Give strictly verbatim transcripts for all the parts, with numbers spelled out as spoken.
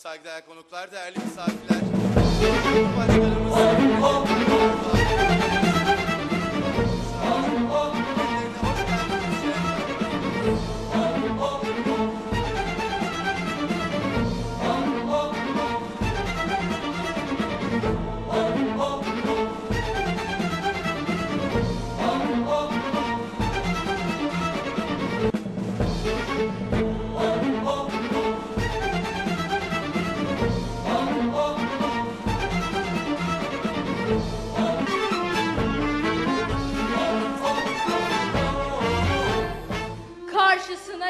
saygıdeğer konuklar, değerli misafirler.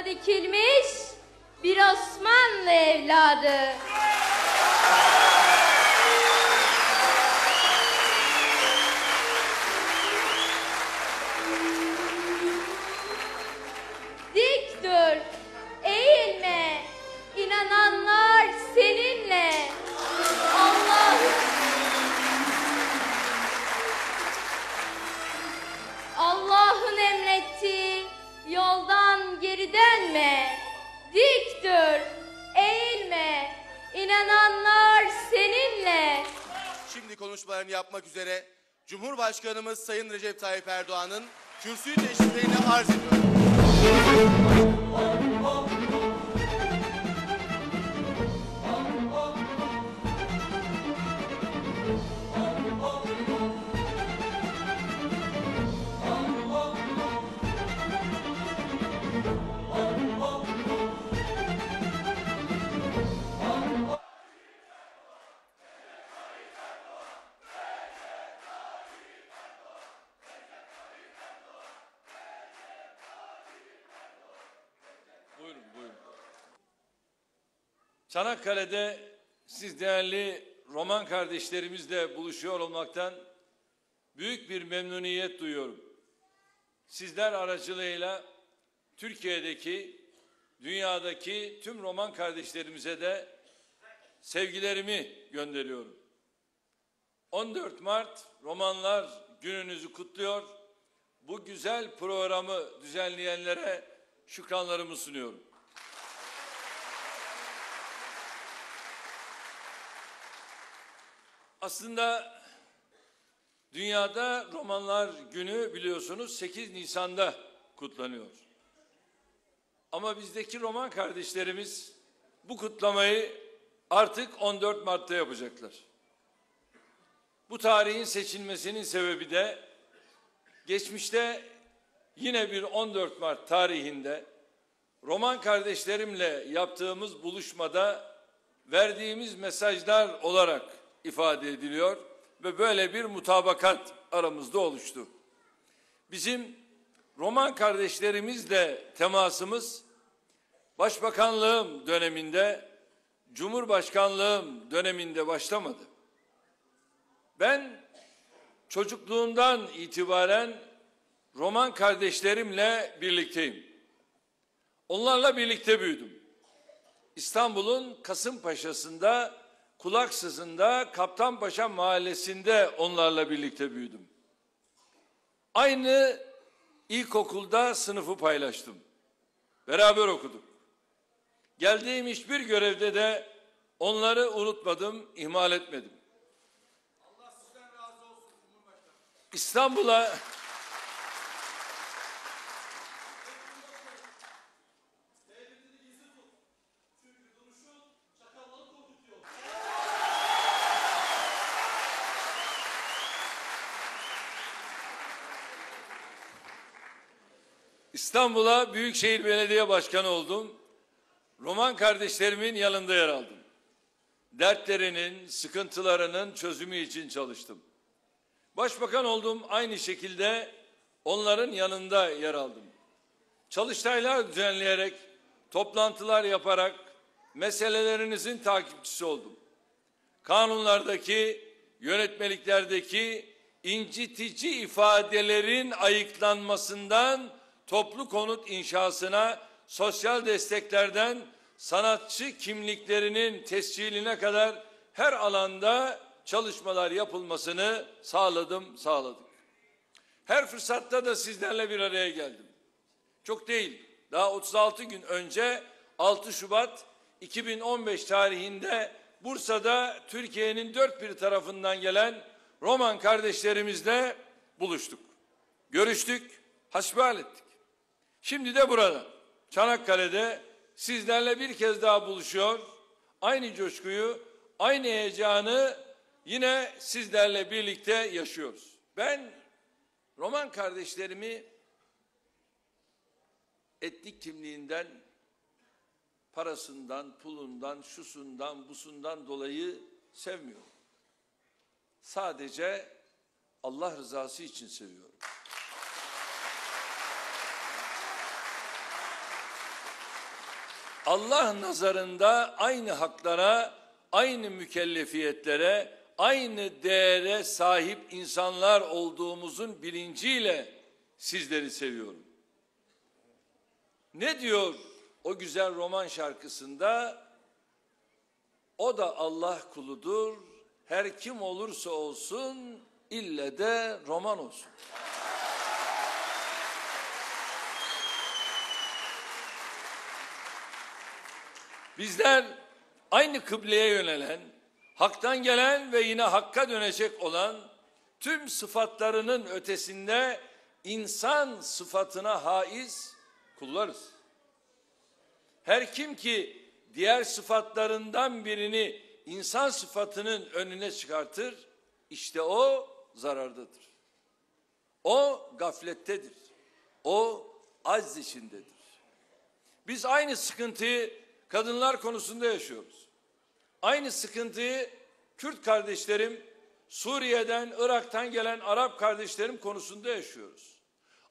Dikilmiş bir Osmanlı evladı. Dik dur, eğilme, inananlar seninle. Allah. Allah'ın emrettiği yoldan geri dönme, dik dur, eğilme, inananlar seninle. Şimdi konuşmalarını yapmak üzere Cumhurbaşkanımız Sayın Recep Tayyip Erdoğan'ın kürsüyü teşriflerini arz ediyorum. Çanakkale'de siz değerli Roman kardeşlerimizle buluşuyor olmaktan büyük bir memnuniyet duyuyorum. Sizler aracılığıyla Türkiye'deki, dünyadaki tüm Roman kardeşlerimize de sevgilerimi gönderiyorum. on dört Mart Romanlar Gününüzü kutluyor. Bu güzel programı düzenleyenlere şükranlarımı sunuyorum. Aslında dünyada Romanlar Günü biliyorsunuz sekiz Nisan'da kutlanıyor. Ama bizdeki Roman kardeşlerimiz bu kutlamayı artık on dört Mart'ta yapacaklar. Bu tarihin seçilmesinin sebebi de geçmişte yine bir on dört Mart tarihinde Roman kardeşlerimle yaptığımız buluşmada verdiğimiz mesajlar olarak ifade ediliyor ve böyle bir mutabakat aramızda oluştu. Bizim Roman kardeşlerimizle temasımız başbakanlığım döneminde, cumhurbaşkanlığım döneminde başlamadı. Ben çocukluğumdan itibaren Roman kardeşlerimle birlikteyim. Onlarla birlikte büyüdüm. İstanbul'un Kasımpaşa'sında, Kulaksızında, Kaptanpaşa mahallesinde onlarla birlikte büyüdüm. Aynı ilkokulda sınıfı paylaştım. Beraber okuduk. Geldiğim hiçbir görevde de onları unutmadım, ihmal etmedim. Allah sizden razı olsun Cumhurbaşkanım. İstanbul'a İstanbul'a Büyükşehir Belediye Başkanı oldum. Roman kardeşlerimin yanında yer aldım. Dertlerinin, sıkıntılarının çözümü için çalıştım. Başbakan oldum, aynı şekilde onların yanında yer aldım. Çalıştaylar düzenleyerek, toplantılar yaparak meselelerinizin takipçisi oldum. Kanunlardaki, yönetmeliklerdeki incitici ifadelerin ayıklanmasından toplu konut inşasına, sosyal desteklerden sanatçı kimliklerinin tesciline kadar her alanda çalışmalar yapılmasını sağladım, sağladık. Her fırsatta da sizlerle bir araya geldim. Çok değil, daha otuz altı gün önce altı Şubat iki bin on beş tarihinde Bursa'da Türkiye'nin dört bir tarafından gelen Roman kardeşlerimizle buluştuk. Görüştük, hasbihal ettik. Şimdi de burada, Çanakkale'de sizlerle bir kez daha buluşuyor. Aynı coşkuyu, aynı heyecanı yine sizlerle birlikte yaşıyoruz. Ben Roman kardeşlerimi etnik kimliğinden, parasından, pulundan, şusundan, busundan dolayı sevmiyorum. Sadece Allah rızası için seviyorum. Allah nazarında aynı haklara, aynı mükellefiyetlere, aynı değere sahip insanlar olduğumuzun bilinciyle sizleri seviyorum. Ne diyor o güzel Roman şarkısında? O da Allah kuludur, her kim olursa olsun, ille de Roman olsun. Bizler aynı kıbleye yönelen, haktan gelen ve yine hakka dönecek olan, tüm sıfatlarının ötesinde insan sıfatına haiz kullarız. Her kim ki diğer sıfatlarından birini insan sıfatının önüne çıkartır, işte o zarardadır. O gaflettedir. O acz içindedir. Biz aynı sıkıntıyı kadınlar konusunda yaşıyoruz. Aynı sıkıntıyı Kürt kardeşlerim, Suriye'den, Irak'tan gelen Arap kardeşlerim konusunda yaşıyoruz.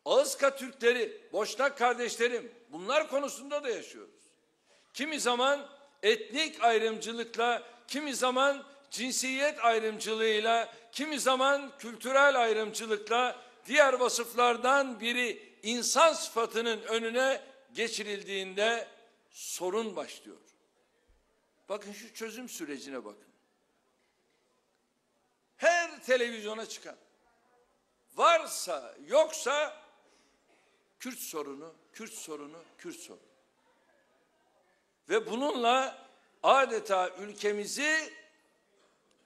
Ağızka Türkleri, Boşnak kardeşlerim, bunlar konusunda da yaşıyoruz. Kimi zaman etnik ayrımcılıkla, kimi zaman cinsiyet ayrımcılığıyla, kimi zaman kültürel ayrımcılıkla diğer vasıflardan biri insan sıfatının önüne geçirildiğinde sorun başlıyor. Bakın şu çözüm sürecine bakın. Her televizyona çıkan, varsa yoksa Kürt sorunu, Kürt sorunu, Kürt sorunu. Ve bununla adeta ülkemizi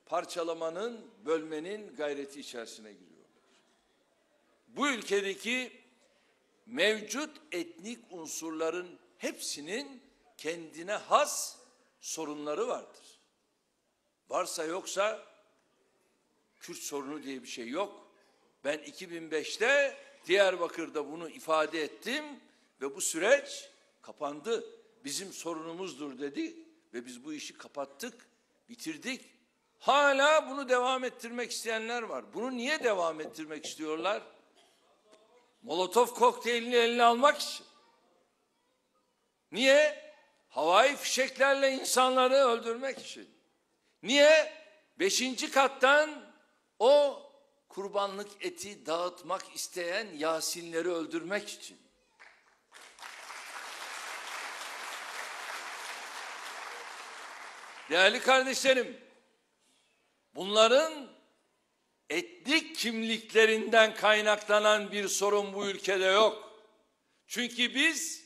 parçalamanın, bölmenin gayreti içerisine giriyorlar. Bu ülkedeki mevcut etnik unsurların hepsinin kendine has sorunları vardır. Varsa yoksa Kürt sorunu diye bir şey yok. Ben iki bin beşte Diyarbakır'da bunu ifade ettim ve bu süreç kapandı. Bizim sorunumuzdur dedi ve biz bu işi kapattık, bitirdik. Hala bunu devam ettirmek isteyenler var. Bunu niye devam ettirmek istiyorlar? Molotof kokteylini eline almak için. Niye? Havai fişeklerle insanları öldürmek için. Niye? Beşinci kattan o kurbanlık eti dağıtmak isteyen Yasinleri öldürmek için. Değerli kardeşlerim, bunların etnik kimliklerinden kaynaklanan bir sorun bu ülkede yok. Çünkü biz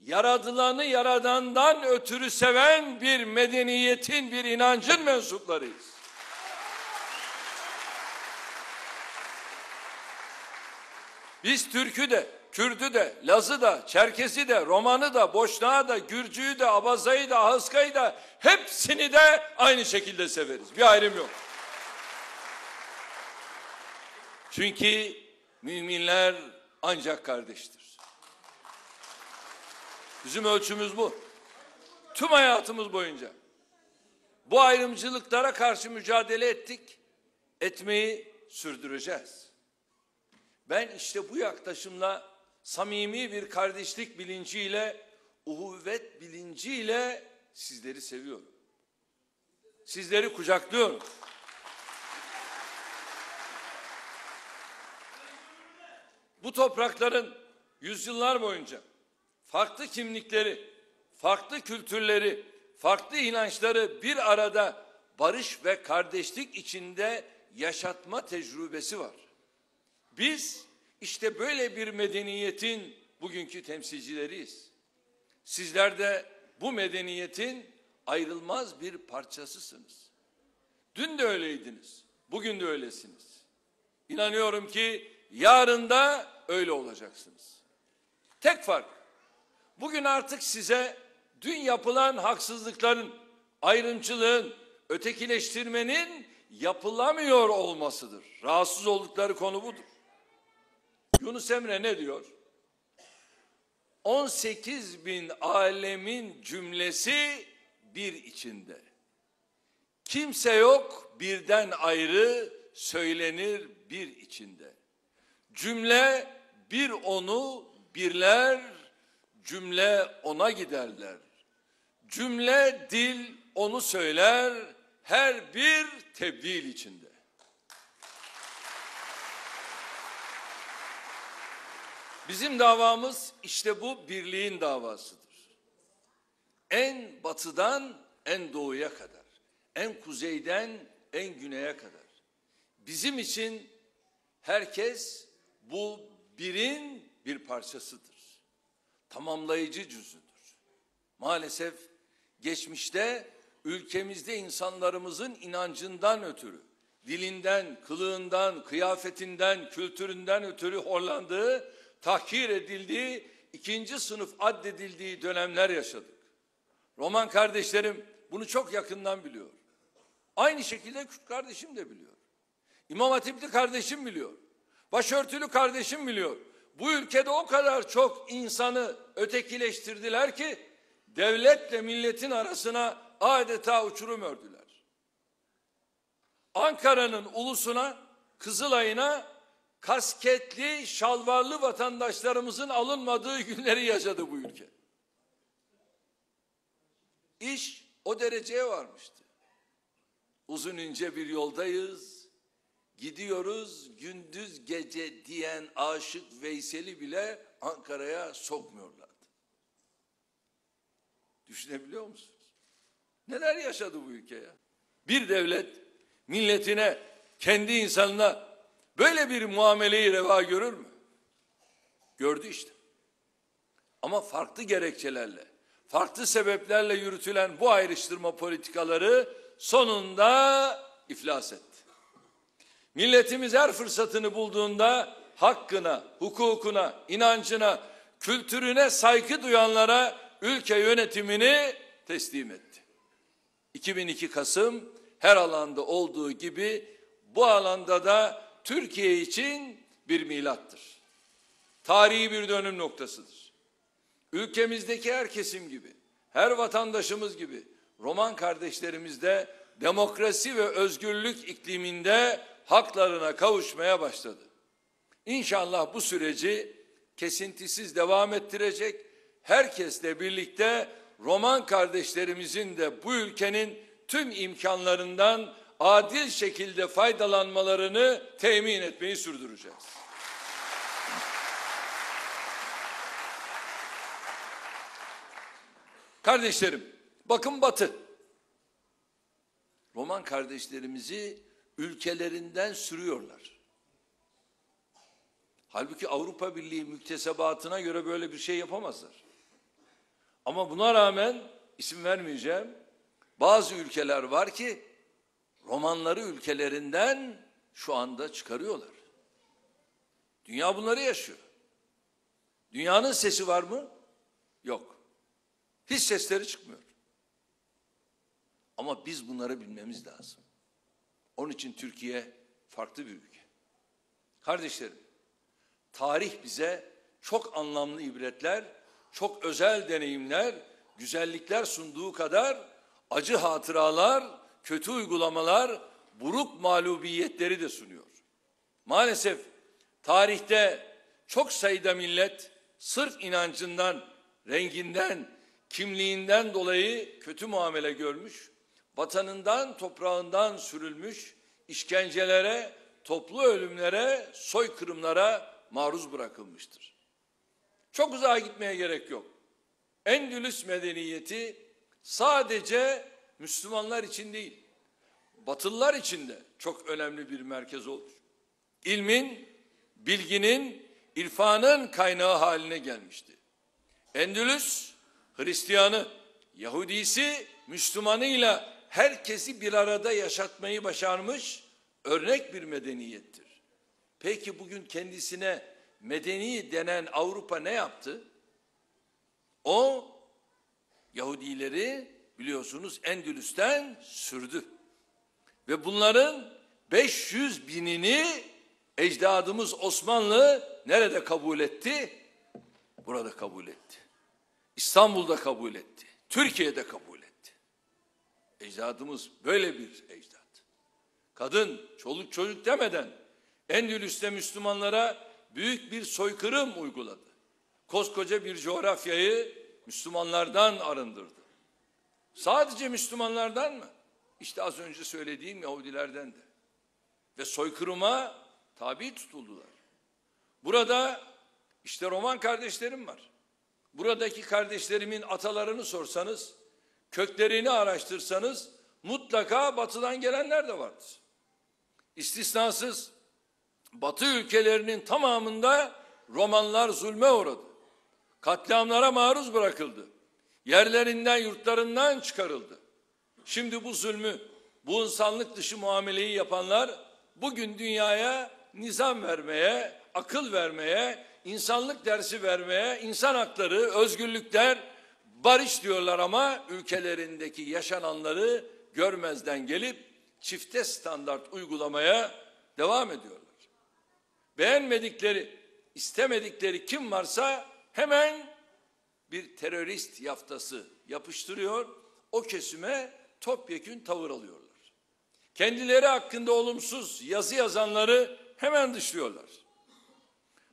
yaradılanı yaradandan ötürü seven bir medeniyetin, bir inancın mensuplarıyız. Biz Türk'ü de, Kürt'ü de, Laz'ı da, Çerkes'i de, Roman'ı da, Boşnak'ı da, Gürcü'yü de, Abazay'ı da, Ahıska'yı da hepsini de aynı şekilde severiz. Bir ayrım yok. Çünkü müminler ancak kardeştir. Bizim ölçümüz bu. Tüm hayatımız boyunca bu ayrımcılıklara karşı mücadele ettik, etmeyi sürdüreceğiz. Ben işte bu yaklaşımla, samimi bir kardeşlik bilinciyle, uhuvvet bilinciyle sizleri seviyorum. Sizleri kucaklıyorum. Bu toprakların yüzyıllar boyunca farklı kimlikleri, farklı kültürleri, farklı inançları bir arada barış ve kardeşlik içinde yaşatma tecrübesi var. Biz işte böyle bir medeniyetin bugünkü temsilcileriyiz. Sizler de bu medeniyetin ayrılmaz bir parçasısınız. Dün de öyleydiniz, bugün de öylesiniz. İnanıyorum ki yarın da öyle olacaksınız. Tek fark, bugün artık size dün yapılan haksızlıkların, ayrımcılığın, ötekileştirmenin yapılamıyor olmasıdır. Rahatsız oldukları konu budur. Yunus Emre ne diyor? on sekiz bin alemin cümlesi bir içinde. Kimse yok birden ayrı, söylenir bir içinde. Cümle bir onu birler, cümle ona giderler. Cümle dil onu söyler, her bir tebdil içinde. Bizim davamız işte bu birliğin davasıdır. En batıdan en doğuya kadar, en kuzeyden en güneye kadar. Bizim için herkes bu birin bir parçasıdır. Tamamlayıcı cüzüdür. Maalesef geçmişte ülkemizde insanlarımızın inancından ötürü, dilinden, kılığından, kıyafetinden, kültüründen ötürü horlandığı, tahkir edildiği, ikinci sınıf addedildiği dönemler yaşadık. Roman kardeşlerim bunu çok yakından biliyor. Aynı şekilde Kürt kardeşim de biliyor. İmam Hatipli kardeşim biliyor. Başörtülü kardeşim biliyor. Bu ülkede o kadar çok insanı ötekileştirdiler ki devletle milletin arasına adeta uçurum ördüler. Ankara'nın ulusuna, Kızılay'ına kasketli, şalvarlı vatandaşlarımızın alınmadığı günleri yaşadı bu ülke. İş o dereceye varmıştı. Uzun ince bir yoldayız, gidiyoruz gündüz gece diyen Aşık Veysel'i bile Ankara'ya sokmuyorlardı. Düşünebiliyor musunuz? Neler yaşadı bu ülkeye? Bir devlet milletine, kendi insanına böyle bir muameleyi reva görür mü? Gördü işte. Ama farklı gerekçelerle, farklı sebeplerle yürütülen bu ayrıştırma politikaları sonunda iflas etti. Milletimiz her fırsatını bulduğunda hakkına, hukukuna, inancına, kültürüne saygı duyanlara ülke yönetimini teslim etti. iki bin iki Kasım her alanda olduğu gibi bu alanda da Türkiye için bir milattır. Tarihi bir dönüm noktasıdır. Ülkemizdeki her kesim gibi, her vatandaşımız gibi Roman kardeşlerimiz de demokrasi ve özgürlük ikliminde haklarına kavuşmaya başladı. İnşallah bu süreci kesintisiz devam ettirecek, herkesle birlikte Roman kardeşlerimizin de bu ülkenin tüm imkanlarından adil şekilde faydalanmalarını temin etmeyi sürdüreceğiz. Kardeşlerim, bakın Batı. Roman kardeşlerimizi ülkelerinden sürüyorlar. Halbuki Avrupa Birliği müktesebatına göre böyle bir şey yapamazlar. Ama buna rağmen, isim vermeyeceğim, bazı ülkeler var ki Romanları ülkelerinden şu anda çıkarıyorlar. Dünya bunları yaşıyor. Dünyanın sesi var mı? Yok. Hiç sesleri çıkmıyor. Ama biz bunları bilmemiz lazım. Onun için Türkiye farklı bir ülke. Kardeşlerim, tarih bize çok anlamlı ibretler, çok özel deneyimler, güzellikler sunduğu kadar acı hatıralar, kötü uygulamalar, buruk mağlubiyetleri de sunuyor. Maalesef tarihte çok sayıda millet sırf inancından, renginden, kimliğinden dolayı kötü muamele görmüş, vatanından, toprağından sürülmüş, işkencelere, toplu ölümlere, soykırımlara maruz bırakılmıştır. Çok uzağa gitmeye gerek yok. Endülüs medeniyeti sadece Müslümanlar için değil, Batılılar için de çok önemli bir merkez olur. İlmin, bilginin, irfanın kaynağı haline gelmişti. Endülüs, Hristiyanı, Yahudisi, Müslümanıyla herkesi bir arada yaşatmayı başarmış örnek bir medeniyettir. Peki bugün kendisine medeni denen Avrupa ne yaptı? O Yahudileri biliyorsunuz Endülüs'ten sürdü. Ve bunların beş yüz binini ecdadımız Osmanlı nerede kabul etti? Burada kabul etti. İstanbul'da kabul etti. Türkiye'de kabul etti. Ecdadımız böyle bir ecdat. Kadın, çoluk çocuk demeden Endülüs'te Müslümanlara büyük bir soykırım uyguladı. Koskoca bir coğrafyayı Müslümanlardan arındırdı. Sadece Müslümanlardan mı? İşte az önce söylediğim Yahudilerden de. Ve soykırıma tabi tutuldular. Burada işte Roman kardeşlerim var. Buradaki kardeşlerimin atalarını sorsanız, köklerini araştırsanız mutlaka batıdan gelenler de vardır. İstisnasız batı ülkelerinin tamamında Romanlar zulme uğradı. Katliamlara maruz bırakıldı. Yerlerinden, yurtlarından çıkarıldı. Şimdi bu zulmü, bu insanlık dışı muameleyi yapanlar bugün dünyaya nizam vermeye, akıl vermeye, insanlık dersi vermeye, insan hakları, özgürlükler, barış diyorlar ama ülkelerindeki yaşananları görmezden gelip çifte standart uygulamaya devam ediyorlar. Beğenmedikleri, istemedikleri kim varsa hemen bir terörist yaftası yapıştırıyor, o kesime topyekün tavır alıyorlar. Kendileri hakkında olumsuz yazı yazanları hemen dışlıyorlar.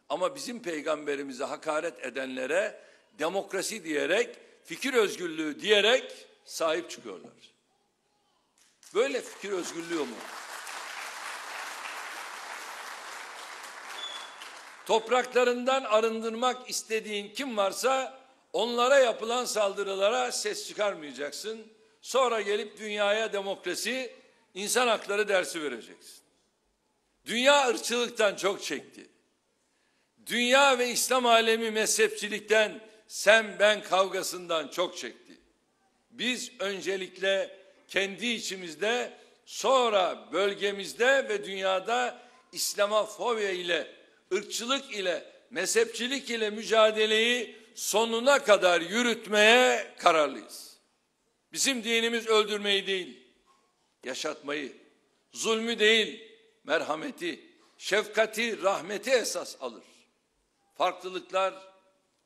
Ama bizim peygamberimize hakaret edenlere demokrasi diyerek, fikir özgürlüğü diyerek sahip çıkıyorlar. Böyle fikir özgürlüğü mu? Topraklarından arındırmak istediğin kim varsa onlara yapılan saldırılara ses çıkarmayacaksın. Sonra gelip dünyaya demokrasi, insan hakları dersi vereceksin. Dünya ırkçılıktan çok çekti. Dünya ve İslam alemi mezhepçilikten, sen ben kavgasından çok çekti. Biz öncelikle kendi içimizde, sonra bölgemizde ve dünyada İslamofobi ile, ırkçılık ile, mezhepçilik ile mücadeleyi sonuna kadar yürütmeye kararlıyız. Bizim dinimiz öldürmeyi değil, yaşatmayı, zulmü değil, merhameti, şefkati, rahmeti esas alır. Farklılıklar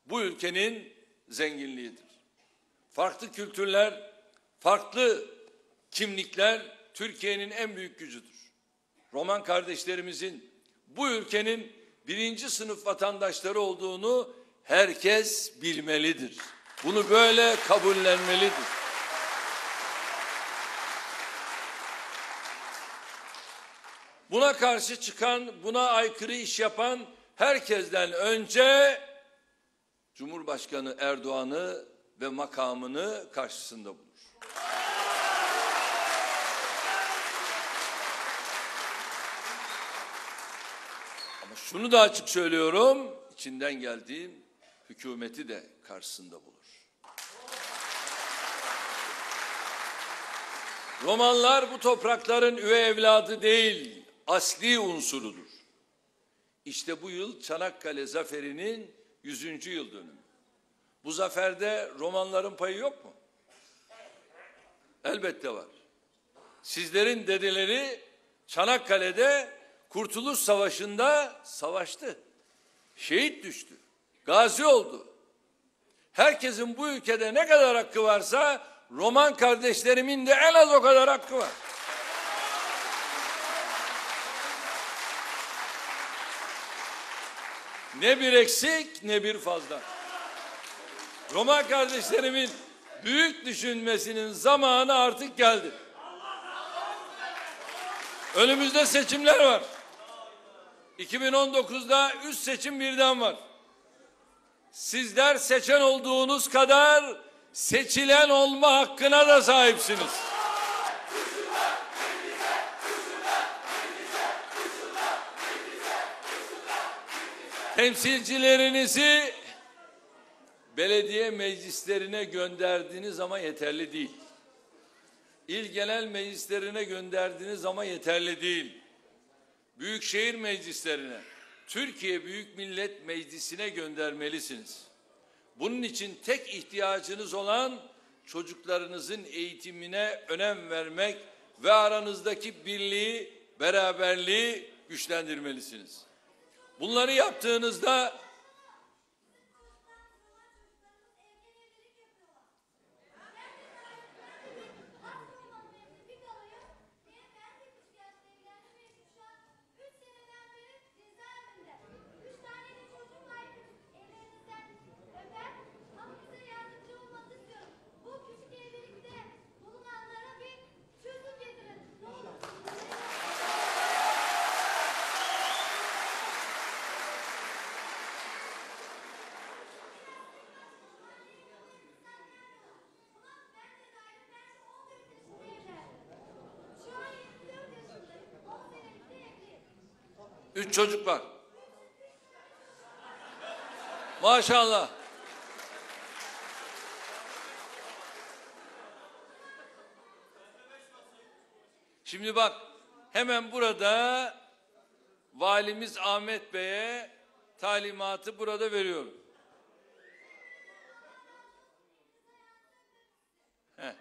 bu ülkenin zenginliğidir. Farklı kültürler, farklı kimlikler Türkiye'nin en büyük gücüdür. Roman kardeşlerimizin bu ülkenin birinci sınıf vatandaşları olduğunu herkes bilmelidir. Bunu böyle kabullenmelidir. Buna karşı çıkan, buna aykırı iş yapan herkesten önce Cumhurbaşkanı Erdoğan'ı ve makamını karşısında bulur. Ama şunu da açık söylüyorum, içinden geldiğim hükümeti de karşısında bulur. Romanlar bu toprakların üvey evladı değil, asli unsurudur. İşte bu yıl Çanakkale zaferinin yüzüncü yıl dönümü. Bu zaferde Romanların payı yok mu? Elbette var. Sizlerin dedeleri Çanakkale'de Kurtuluş Savaşı'nda savaştı. Şehit düştü. Gazi oldu. Herkesin bu ülkede ne kadar hakkı varsa Roman kardeşlerimin de en az o kadar hakkı var. Ne bir eksik ne bir fazla. Roma kardeşlerimin büyük düşünmesinin zamanı artık geldi. Önümüzde seçimler var. iki bin on dokuzda üç seçim birden var. Sizler seçen olduğunuz kadar seçilen olma hakkına da sahipsiniz. Temsilcilerinizi belediye meclislerine gönderdiğiniz ama yeterli değil. İl genel meclislerine gönderdiğiniz ama yeterli değil. Büyükşehir meclislerine, Türkiye Büyük Millet Meclisi'ne göndermelisiniz. Bunun için tek ihtiyacınız olan çocuklarınızın eğitimine önem vermek ve aranızdaki birliği, beraberliği güçlendirmelisiniz. Bunları yaptığınızda Üç çocuk var. Maşallah. Şimdi bak, hemen burada valimiz Ahmet Bey'e talimatı burada veriyorum. Heh.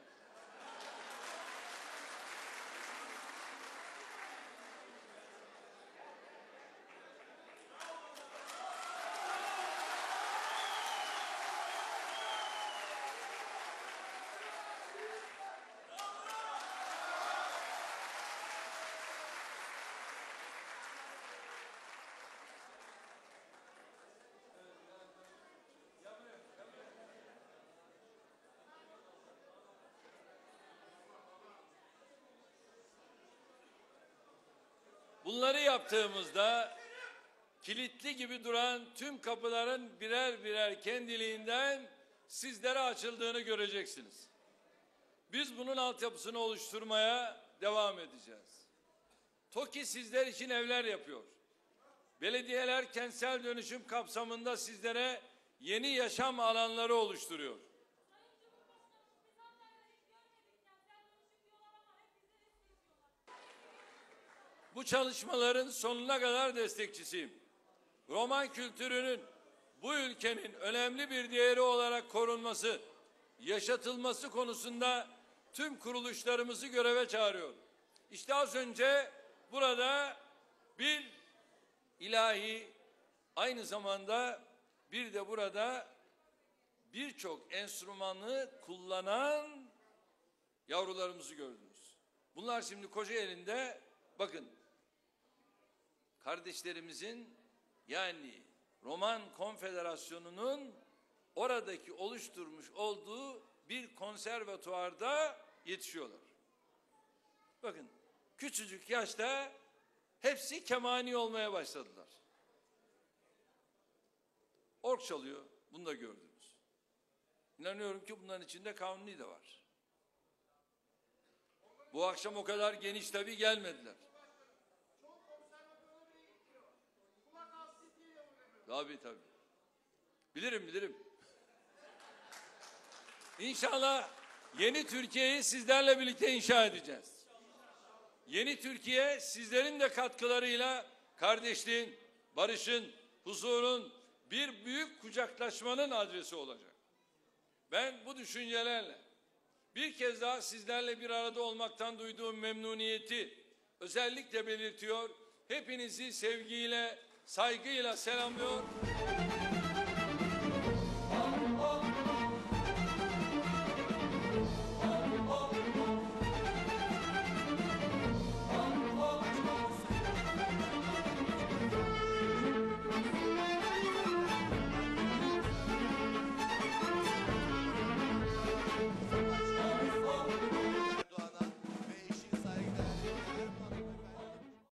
Bunları yaptığımızda kilitli gibi duran tüm kapıların birer birer kendiliğinden sizlere açıldığını göreceksiniz. Biz bunun altyapısını oluşturmaya devam edeceğiz. TOKİ sizler için evler yapıyor. Belediyeler kentsel dönüşüm kapsamında sizlere yeni yaşam alanları oluşturuyor. Bu çalışmaların sonuna kadar destekçisiyim. Roman kültürünün bu ülkenin önemli bir değeri olarak korunması, yaşatılması konusunda tüm kuruluşlarımızı göreve çağırıyorum. İşte az önce burada bir ilahi, aynı zamanda bir de burada birçok enstrümanı kullanan yavrularımızı gördünüz. Bunlar şimdi Kocaeli'nde, bakın, kardeşlerimizin, yani Roman Konfederasyonu'nun oradaki oluşturmuş olduğu bir konservatuvarda yetişiyorlar. Bakın, küçücük yaşta hepsi kemani olmaya başladılar. Org çalıyor, bunu da gördünüz. İnanıyorum ki bunların içinde kanuni de var. Bu akşam o kadar geniş tabii gelmediler. Tabii tabii. Bilirim bilirim. İnşallah yeni Türkiye'yi sizlerle birlikte inşa edeceğiz. Yeni Türkiye sizlerin de katkılarıyla kardeşliğin, barışın, huzurun, bir büyük kucaklaşmanın adresi olacak. Ben bu düşüncelerle bir kez daha sizlerle bir arada olmaktan duyduğum memnuniyeti özellikle belirtiyor. Hepinizi sevgiyle, saygıyla selamlıyorum.